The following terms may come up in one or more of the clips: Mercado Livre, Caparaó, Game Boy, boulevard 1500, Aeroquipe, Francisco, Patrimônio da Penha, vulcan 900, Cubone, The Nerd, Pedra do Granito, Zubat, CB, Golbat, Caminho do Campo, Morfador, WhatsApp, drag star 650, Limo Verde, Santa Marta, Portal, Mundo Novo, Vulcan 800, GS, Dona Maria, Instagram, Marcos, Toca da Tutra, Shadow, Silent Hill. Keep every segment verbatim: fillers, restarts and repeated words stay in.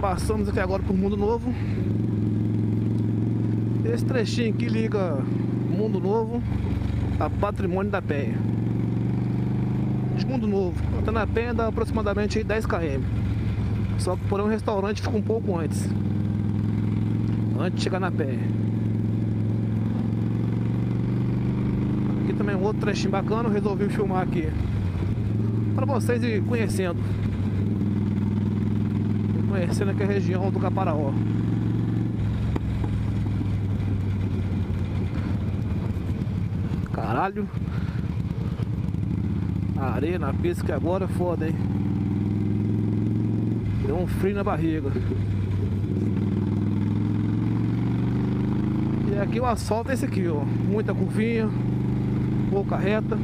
Passamos aqui agora por Mundo Novo. Esse trechinho aqui liga Mundo Novo a Patrimônio da Penha. De Mundo Novo até na Penha dá aproximadamente dez quilômetros. Só que por um restaurante fica um pouco antes. Antes de chegar na Penha. Aqui também um outro trechinho bacana, resolvi filmar aqui para vocês ir conhecendo. Conhecendo aqui a região do Caparaó. Caralho, a areia na pista que agora é foda, hein? Deu um frio na barriga. E aqui o asfalto é esse aqui, ó. Muita curvinha, pouca reta.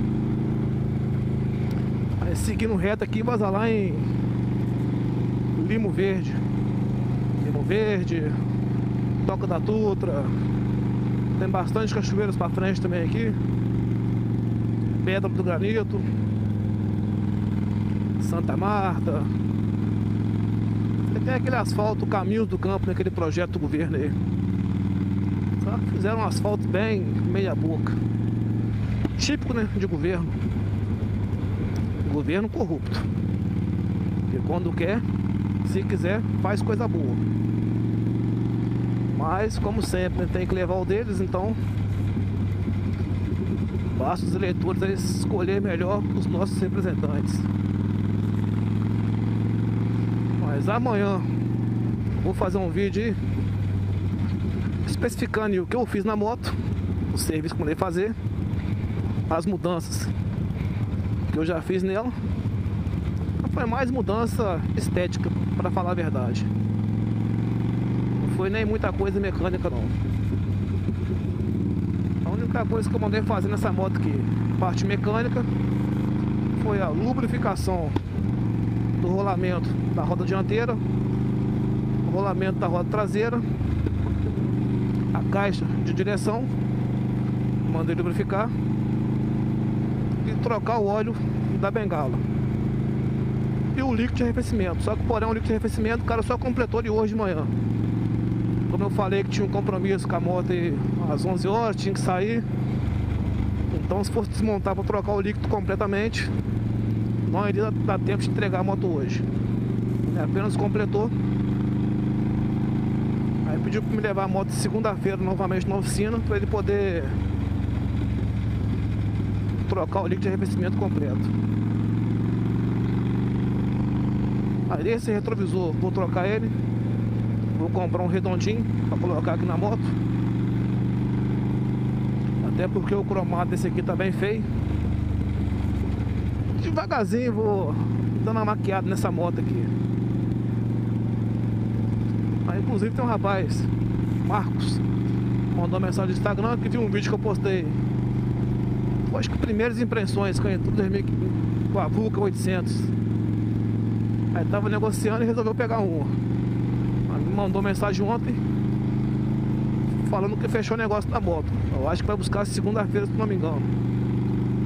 Aí seguindo reto aqui, vaza lá em Limo Verde. Limo Verde, Toca da Tutra. Tem bastante cachoeiras pra frente também aqui. Pedra do Granito, Santa Marta. E tem aquele asfalto, Caminho do Campo, naquele projeto do governo aí. Só que fizeram um asfalto bem meia boca. Típico, né, de governo. Governo corrupto. E quando quer, se quiser, faz coisa boa. Mas, como sempre, tem que levar o deles, então basta os eleitores a escolher melhor os nossos representantes. Mas amanhã vou fazer um vídeo aí, especificando o que eu fiz na moto, o serviço que eu mandei fazer, as mudanças que eu já fiz nela. Foi mais mudança estética, para falar a verdade. Não foi nem muita coisa mecânica, não. A única coisa que eu mandei fazer nessa moto aqui, parte mecânica, foi a lubrificação do rolamento da roda dianteira, o rolamento da roda traseira, a caixa de direção, mandei lubrificar, e trocar o óleo da bengala. E o líquido de arrefecimento, só que porém o líquido de arrefecimento o cara só completou de hoje de manhã. Como eu falei que tinha um compromisso com a moto aí, às onze horas, tinha que sair. Então se fosse desmontar para trocar o líquido completamente, não iria dar tempo de entregar a moto hoje. Ele apenas completou. Aí pediu para me levar a moto segunda-feira novamente na oficina, para ele poder trocar o líquido de arrefecimento completo. Esse retrovisor, vou trocar ele. Vou comprar um redondinho para colocar aqui na moto. Até porque o cromado desse aqui tá bem feio. Devagarzinho vou dando uma maquiada nessa moto aqui. Aí, inclusive, tem um rapaz, Marcos, mandou uma mensagem no Instagram que viu um vídeo que eu postei. Eu acho que primeiras impressões com a Vulcan oitocentos. Aí tava negociando e resolveu pegar um. Me mandou mensagem ontem falando que fechou o negócio da moto. Eu acho que vai buscar segunda-feira, se não me engano.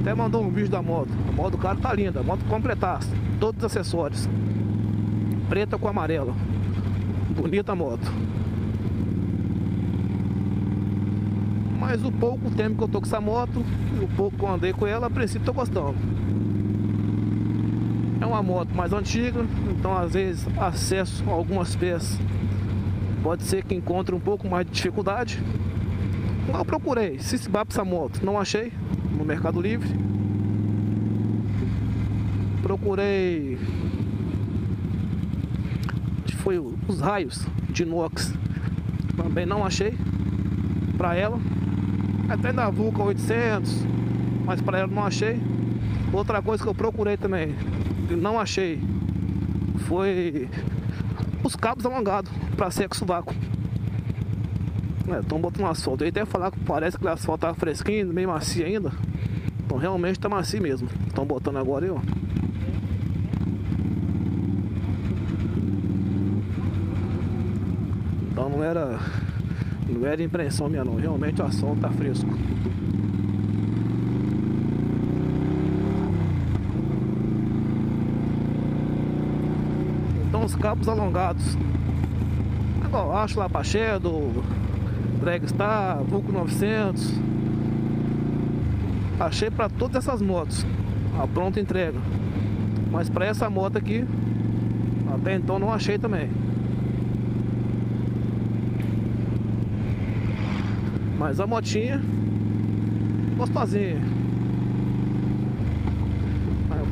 Até mandou um vídeo da moto. A moto do cara tá linda, a moto completasse, todos os acessórios, preta com amarelo. Bonita a moto. Mas o pouco tempo que eu tô com essa moto, o pouco que eu andei com ela, a princípio tô gostando. É uma moto mais antiga, então às vezes acesso a algumas peças pode ser que encontre um pouco mais de dificuldade. Eu procurei, se se bate essa moto, não achei no Mercado Livre. Procurei, foi os raios de inox, também não achei para ela. Até na Vulcan oitocentos, mas para ela não achei. Outra coisa que eu procurei também, não achei, foi os cabos alongados para sexo vácuo. Estão é, botando asfalto. Eu até falar que parece que o asfalto tá fresquinho, meio macio ainda. Então realmente tá macio mesmo. Estão botando agora aí, ó. Então não era, não era impressão minha não. Realmente o asfalto tá fresco. Cabos alongados eu acho lá pra Shadow, Drag Star, Vulcan novecentos. Achei pra todas essas motos a pronta entrega, mas pra essa moto aqui até então não achei também. Mas a motinha gostosinha,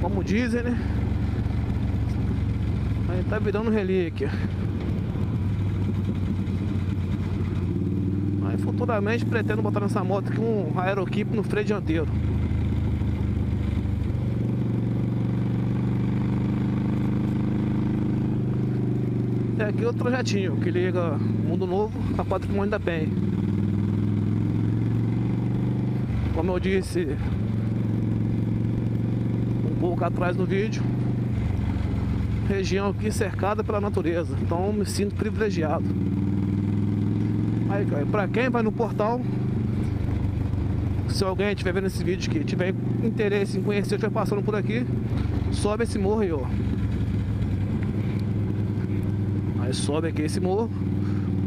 como dizem, né? Aí tá virando relíquia. Aí futuramente pretendo botar nessa moto aqui um aeroquipe no freio dianteiro. E aqui é o trajetinho que liga Mundo Novo a Patrimônio da Penha. Como eu disse um pouco atrás no vídeo, região aqui cercada pela natureza, então eu me sinto privilegiado. Aí, pra quem vai no portal, se alguém estiver vendo esse vídeo aqui, tiver interesse em conhecer, estiver passando por aqui, sobe esse morro aí, ó. Aí sobe aqui esse morro.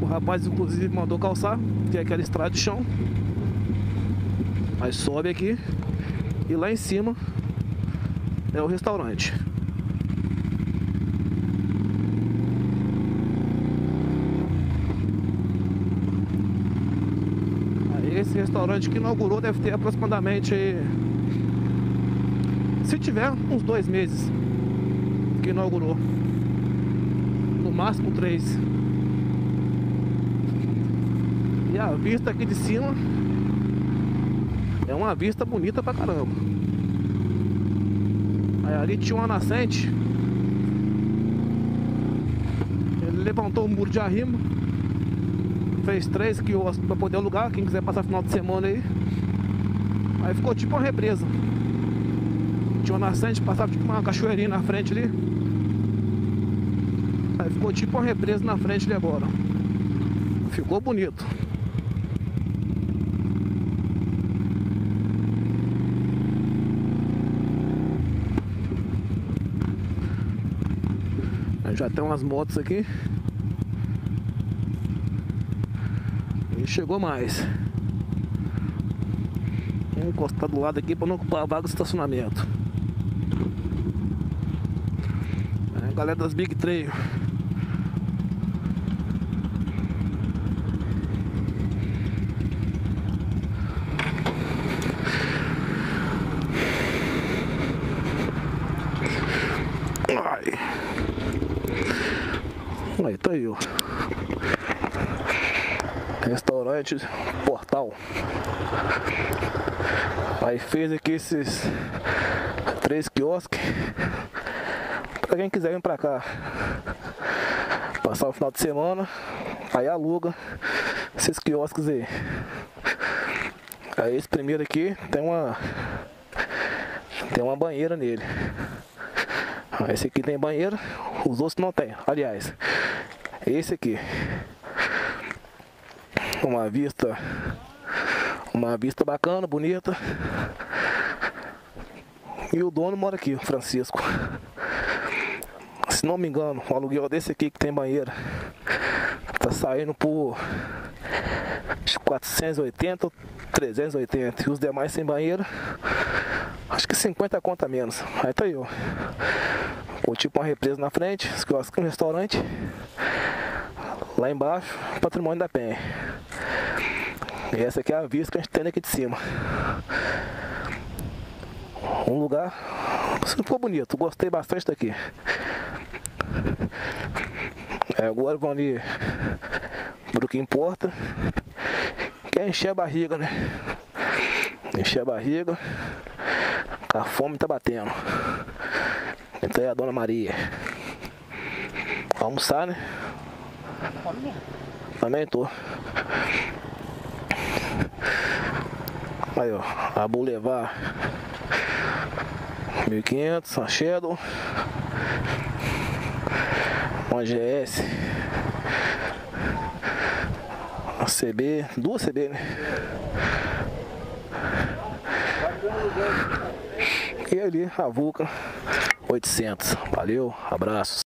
O rapaz inclusive mandou calçar, que é aquela estrada de chão. Aí sobe aqui e lá em cima é o restaurante. Aí esse restaurante que inaugurou deve ter aproximadamente, se tiver, uns dois meses que inaugurou, no máximo três. E a vista aqui de cima é uma vista bonita pra caramba. Aí, ali tinha uma nascente. Ele levantou o muro de arrimo, fez três quiosques pra poder alugar, quem quiser passar final de semana aí. Aí ficou tipo uma represa. Tinha uma nascente, passava tipo uma cachoeirinha na frente ali. Aí ficou tipo uma represa na frente ali agora. Ficou bonito. Já tem umas motos aqui. E chegou mais. Vou encostar do lado aqui para não ocupar a vaga do estacionamento. É a galera das Big Trail. Aí, tá aí, ó. Restaurante Portal. Aí fez aqui esses três quiosques pra quem quiser vir pra cá passar o final de semana. Aí aluga esses quiosques aí. Aí esse primeiro aqui tem uma Tem uma banheira nele. Esse aqui tem banheiro, os outros não tem. Aliás, esse aqui, uma vista, uma vista bacana, bonita. E o dono mora aqui, o Francisco. Se não me engano, o aluguel desse aqui que tem banheiro tá saindo por quatrocentos e oitenta ou trezentos e oitenta. E os demais sem banheiro, acho que cinquenta conta menos. Aí tá aí, ó. Ou tipo uma represa na frente, um restaurante. Lá embaixo, Patrimônio da Penha. E essa aqui é a vista que a gente tem aqui de cima. Um lugar ficou bonito, gostei bastante daqui. É, agora vão ali pro que importa, que é encher a barriga, né? Encher a barriga. A fome tá batendo. Então é a Dona Maria. Almoçar, né? Também tô. Aí, ó. A Boulevard mil e quinhentos, a Shadow, uma G S, a C B, duas C B, né? E ali a Vulcan oitocentos. Valeu, abraços.